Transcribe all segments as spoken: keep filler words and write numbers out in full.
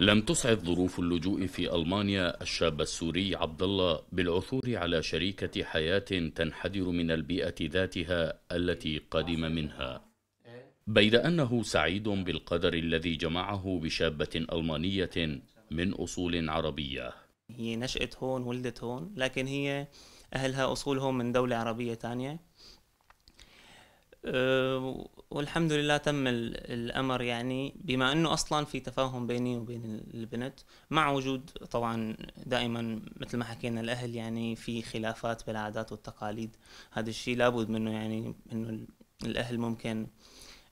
لم تسعد ظروف اللجوء في ألمانيا الشاب السوري عبد الله بالعثور على شريكة حياة تنحدر من البيئة ذاتها التي قدم منها، بيد أنه سعيد بالقدر الذي جمعه بشابة ألمانية من أصول عربية. هي نشأت هون، ولدت هون، لكن هي أهلها أصولهم من دولة عربية تانية. أه والحمد لله تم الأمر، يعني بما أنه أصلا في تفاهم بيني وبين البنت، مع وجود طبعا دائما مثل ما حكينا الأهل يعني في خلافات بالعادات والتقاليد، هذا الشيء لابد منه، يعني أنه الأهل ممكن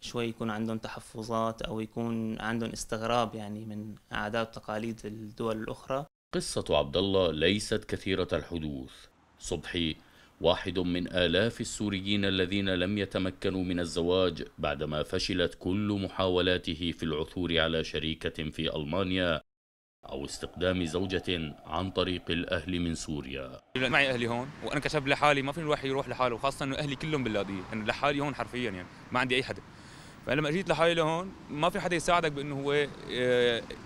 شوي يكون عندهم تحفظات أو يكون عندهم استغراب يعني من عادات وتقاليد الدول الأخرى. قصة عبد الله ليست كثيرة الحدوث. صبحي واحد من آلاف السوريين الذين لم يتمكنوا من الزواج بعدما فشلت كل محاولاته في العثور على شريكة في ألمانيا أو استقدام زوجة عن طريق الأهل من سوريا. معي أهلي هون وأنا كشاب لحالي، ما فيني الواحد يروح لحاله، وخاصة إنه أهلي كلهم باللاذقية، أنا لحالي هون حرفيا، يعني ما عندي أي حدا. فلما اجيت لحالي لهون ما في حدا يساعدك بانه هو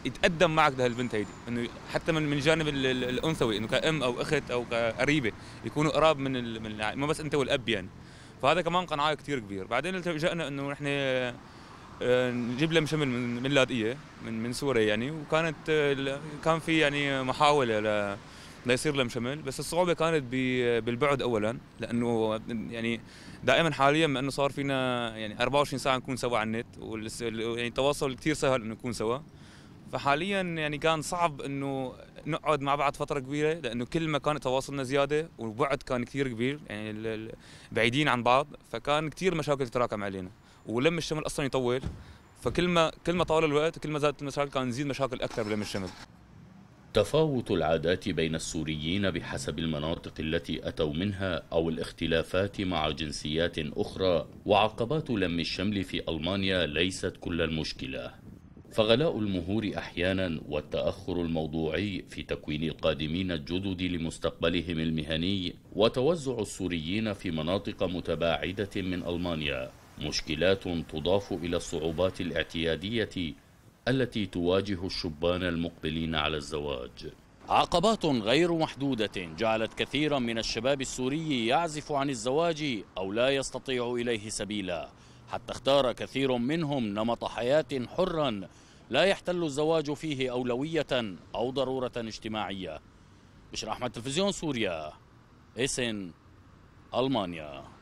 يتقدم معك لهالبنت هيدي، انه حتى من من الجانب الانثوي، انه كأم او اخت او قريبه يكونوا قراب من ال... ما بس انت والاب يعني. فهذا كمان قناعه كثير كبير. بعدين التجأنا انه نحن نجيب لها مشمل من اللاذقية، من من سوريا يعني، وكانت كان في يعني محاوله ل ليصير لها مشمل، بس الصعوبة كانت بالبعد أولاً، لأنه يعني دائماً حالياً ما أنه صار فينا يعني أربعة وعشرين ساعة نكون سوا على النت، يعني التواصل كثير سهل أنه نكون سوا. فحالياً يعني كان صعب أنه نقعد مع بعض فترة كبيرة، لأنه كل ما كان تواصلنا زيادة والبعد كان كثير كبير، يعني بعيدين عن بعض، فكان كثير مشاكل تتراكم علينا، ولم الشمل أصلاً يطول، فكل ما كل ما طال الوقت كل ما زادت المشاكل، كان نزيد مشاكل أكثر بلم الشمل. تفاوت العادات بين السوريين بحسب المناطق التي أتوا منها أو الاختلافات مع جنسيات أخرى وعقبات لم الشمل في ألمانيا ليست كل المشكلة، فغلاء المهور أحيانا والتأخر الموضوعي في تكوين القادمين الجدد لمستقبلهم المهني وتوزع السوريين في مناطق متباعدة من ألمانيا مشكلات تضاف إلى الصعوبات الاعتيادية التي تواجه الشبان المقبلين على الزواج. عقبات غير محدودة جعلت كثيرا من الشباب السوري يعزف عن الزواج أو لا يستطيع إليه سبيلا، حتى اختار كثير منهم نمط حياة حرا لا يحتل الزواج فيه أولوية أو ضرورة اجتماعية. بشر أحمد، تلفزيون سوريا، إيسن، ألمانيا.